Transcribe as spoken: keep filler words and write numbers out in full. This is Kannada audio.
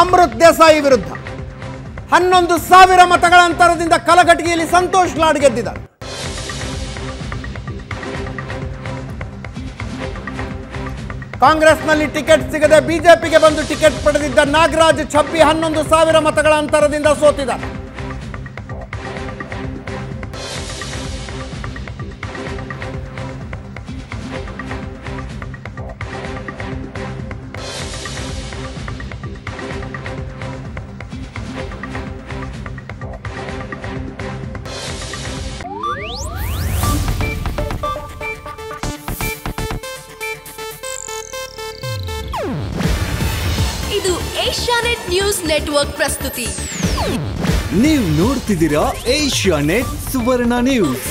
ಅಮೃತ್ ದೇಸಾಯಿ ವಿರುದ್ಧ ಹನ್ನೊಂದು ಸಾವಿರ ಮತಗಳ ಅಂತರದಿಂದ ಕಲಘಟಗಿಯಲ್ಲಿ ಸಂತೋಷ್ ಲಾಡ್ ಗೆದ್ದಿದ್ದಾರೆ. ಕಾಂಗ್ರೆಸ್ನಲ್ಲಿ ಟಿಕೆಟ್ ಸಿಗದೆ ಬಿಜೆಪಿಗೆ ಬಂದು ಟಿಕೆಟ್ ಪಡೆದಿದ್ದ ನಾಗರಾಜ್ ಛಬ್ಬಿ ಹನ್ನೊಂದು ಸಾವಿರ ಮತಗಳ ಅಂತರದಿಂದ ಸೋತಿದ್ದಾರೆ. ಇದು ಏಷ್ಯಾನೆಟ್ ನ್ಯೂಸ್ ನೆಟ್ವರ್ಕ್ ಪ್ರಸ್ತುತಿ. ನೀವು ನೋಡ್ತಿದ್ದೀರಾ ಏಷ್ಯಾನೆಟ್ ಸುವರ್ಣ ನ್ಯೂಸ್.